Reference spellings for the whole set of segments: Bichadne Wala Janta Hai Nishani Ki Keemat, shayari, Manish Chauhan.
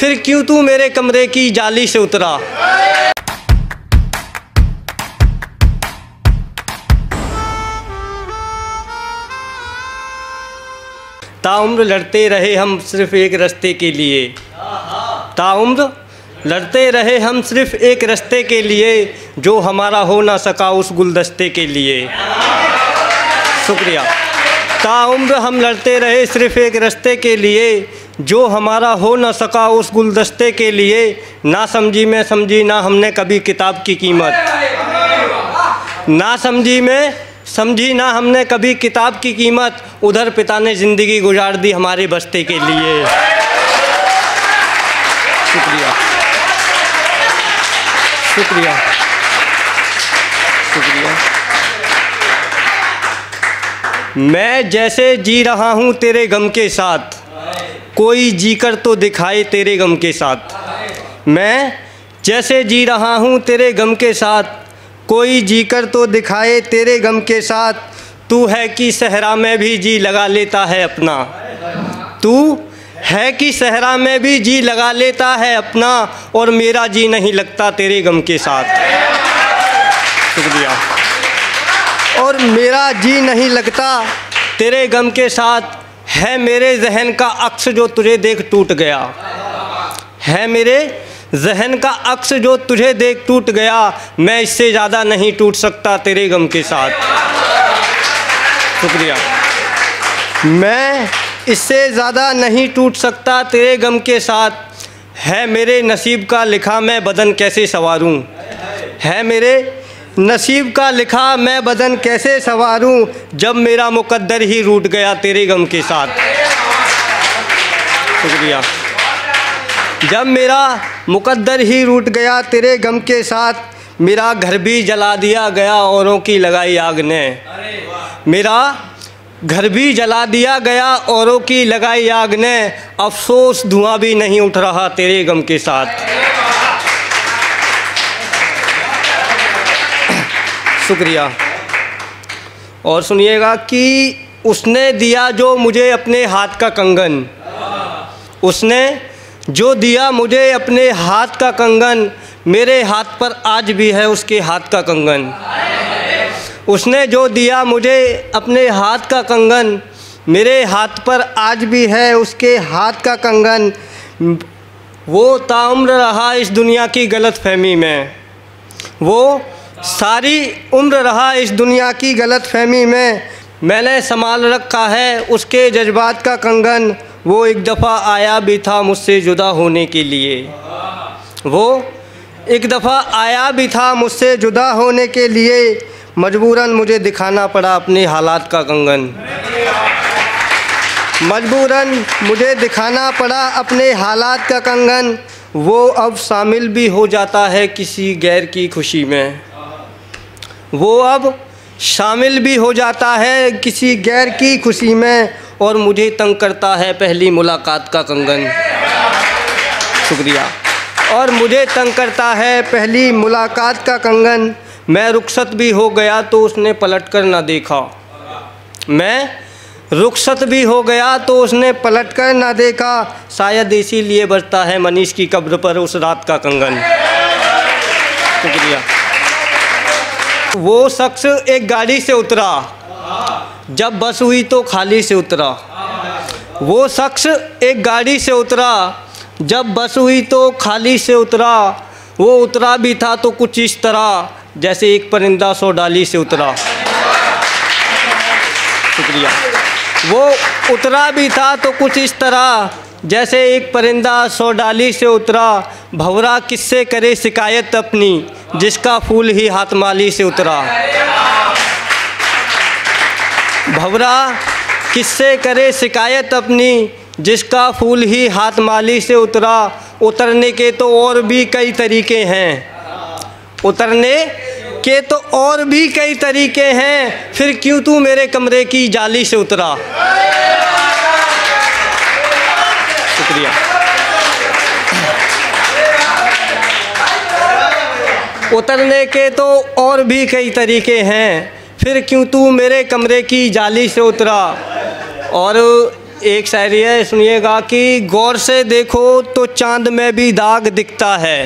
फिर क्यों तू मेरे कमरे की जाली से उतरा। ताउम्र लड़ते रहे हम सिर्फ एक रास्ते के लिए, ताउम्र लड़ते रहे हम सिर्फ एक रास्ते के लिए, जो हमारा हो ना सका उस गुलदस्ते के लिए। शुक्रिया। ताउम्र हम लड़ते रहे सिर्फ एक रास्ते के लिए, जो हमारा हो ना सका उस गुलदस्ते के लिए। ना समझी मैं समझी ना हमने कभी किताब की कीमत, ना समझी मैं समझी ना हमने कभी किताब की कीमत। उधर पिता ने ज़िंदगी गुजार दी हमारे बस्ते के लिए। शुक्रिया शुक्रिया शुक्रिया। मैं जैसे जी रहा हूँ तेरे गम के साथ, कोई जीकर तो दिखाए तेरे गम के साथ। मैं जैसे जी रहा हूँ तेरे गम के साथ, कोई जीकर तो दिखाए तेरे गम के साथ। तू है कि सहरा में भी जी लगा लेता है अपना, तू है कि सहरा में भी जी लगा लेता है अपना, और मेरा जी नहीं लगता तेरे गम के साथ। शुक्रिया। और मेरा जी नहीं लगता तेरे गम के साथ, है मेरे जहन का अक्स जो तुझे देख टूट गया, है मेरे जहन का अक्स जो तुझे देख टूट गया। मैं इससे ज़्यादा नहीं टूट सकता तेरे गम के साथ। शुक्रिया। मैं इससे ज़्यादा नहीं टूट सकता तेरे गम के साथ, है मेरे नसीब का लिखा मैं बदन कैसे संवारूं, है मेरे नसीब का लिखा मैं बदन कैसे संवारूं, जब मेरा मुकद्दर ही रूठ गया तेरे गम के साथ। शुक्रिया। जब मेरा मुकद्दर ही रूठ गया तेरे गम के साथ, मेरा घर भी जला दिया गया औरों की लगाई आग ने, मेरा घर भी जला दिया गया औरों की लगाई आग ने। अफसोस धुआं भी नहीं उठ रहा तेरे गम के साथ। शुक्रिया। और सुनिएगा कि उसने दिया जो मुझे अपने हाथ का कंगन, उसने जो दिया मुझे अपने हाथ का कंगन, मेरे हाथ पर आज भी है उसके हाथ का कंगन। उसने जो दिया मुझे अपने हाथ का कंगन, मेरे हाथ पर आज भी है उसके हाथ का कंगन। वो ताउम्र रहा इस दुनिया की गलतफहमी में, वो सारी उम्र रहा इस दुनिया की गलतफहमी में। मैंने संभाल रखा है उसके जज्बात का कंगन, वो एक दफ़ा आया भी था मुझसे जुदा होने के लिए, वो एक दफ़ा आया भी था मुझसे जुदा होने के लिए। मजबूरन मुझे दिखाना पड़ा अपने हालात का कंगन, मजबूरन मुझे दिखाना पड़ा अपने हालात का कंगन। वो अब शामिल भी हो जाता है किसी गैर की खुशी में, वो अब शामिल भी हो जाता है किसी गैर की खुशी में। और मुझे तंग करता है पहली मुलाकात का कंगन। शुक्रिया। और मुझे तंग करता है पहली मुलाकात का कंगन। मैं रुखसत भी हो गया तो उसने पलट कर ना देखा, मैं रुखसत भी हो गया तो उसने पलट कर ना देखा। शायद इसीलिए बजता है मनीष की कब्र पर उस रात का कंगन। शुक्रिया। वो शख्स एक गाड़ी से उतरा, जब बस हुई तो खाली से उतरा। वो शख्स एक गाड़ी से उतरा, जब बस हुई तो खाली से उतरा। वो उतरा भी था तो कुछ इस तरह जैसे एक परिंदा सो डाली से उतरा। शुक्रिया। वो उतरा भी था तो कुछ इस तरह जैसे एक परिंदा सो डाली से उतरा। भंवरा किससे करे शिकायत अपनी, जिसका फूल ही हाथमाली से उतरा। भंवरा किससे करे शिकायत अपनी, जिसका फूल ही हाथमाली से उतरा। उतरने के तो और भी कई तरीके हैं, उतरने के तो और भी कई तरीके हैं। फिर क्यों तू मेरे कमरे की जाली से उतरा। शुक्रिया। उतरने के तो और भी कई तरीके हैं, फिर क्यों तू मेरे कमरे की जाली से उतरा। और एक शायरी है, सुनिएगा कि गौर से देखो तो चांद में भी दाग दिखता है,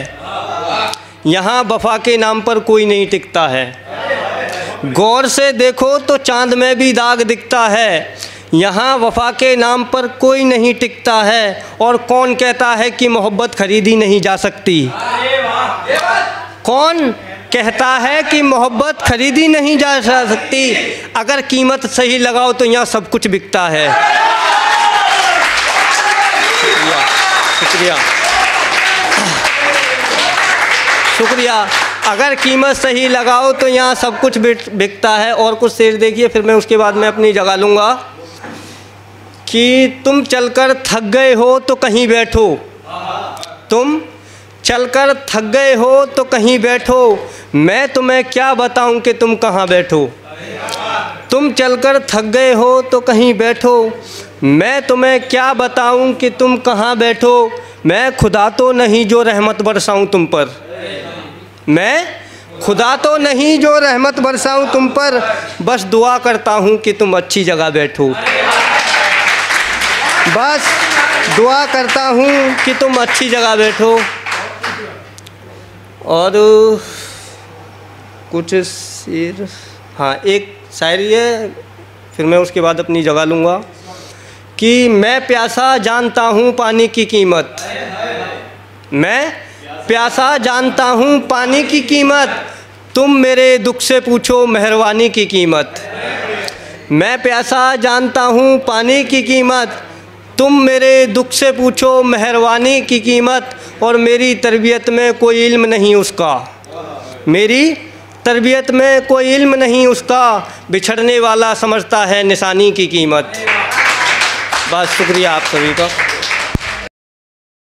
यहाँ वफा के नाम पर कोई नहीं टिकता है। गौर से देखो तो चांद में भी दाग दिखता है, यहाँ वफा के नाम पर कोई नहीं टिकता है। और कौन कहता है कि मोहब्बत खरीदी नहीं जा सकती, कौन कहता है कि मोहब्बत खरीदी नहीं जा सकती। अगर कीमत सही लगाओ तो यहाँ सब कुछ बिकता है। शुक्रिया शुक्रिया। अगर कीमत सही लगाओ तो यहाँ सब कुछ बिकता है। और कुछ शेर देखिए, फिर मैं उसके बाद मैं अपनी जगह लूँगा। कि तुम चलकर थक गए हो तो कहीं बैठो, तुम चलकर थक गए हो तो कहीं बैठो, मैं तुम्हें क्या बताऊं कि तुम कहाँ बैठो। तुम चलकर थक गए हो तो कहीं बैठो, मैं तुम्हें क्या बताऊं कि तुम कहाँ बैठो। मैं खुदा तो नहीं जो रहमत बरसाऊं तुम पर, मैं खुदा तो नहीं जो रहमत बरसाऊं तुम पर, बस दुआ करता हूँ कि तुम अच्छी जगह बैठो। बस दुआ करता हूँ कि तुम अच्छी जगह बैठो। और कुछ शेर, हाँ एक शायरी है, फिर मैं उसके बाद अपनी जगह लूँगा। कि मैं प्यासा जानता हूँ पानी की कीमत, मैं प्यासा जानता हूँ पानी की कीमत, तुम मेरे दुख से पूछो मेहरबानी की कीमत। मैं प्यासा जानता हूँ पानी की कीमत, तुम मेरे दुख से पूछो मेहरबानी की कीमत। और मेरी तरबियत में कोई इल्म नहीं उसका, मेरी तरबियत में कोई इल्म नहीं उसका, बिछड़ने वाला समझता है निशानी की कीमत। बस शुक्रिया आप सभी का।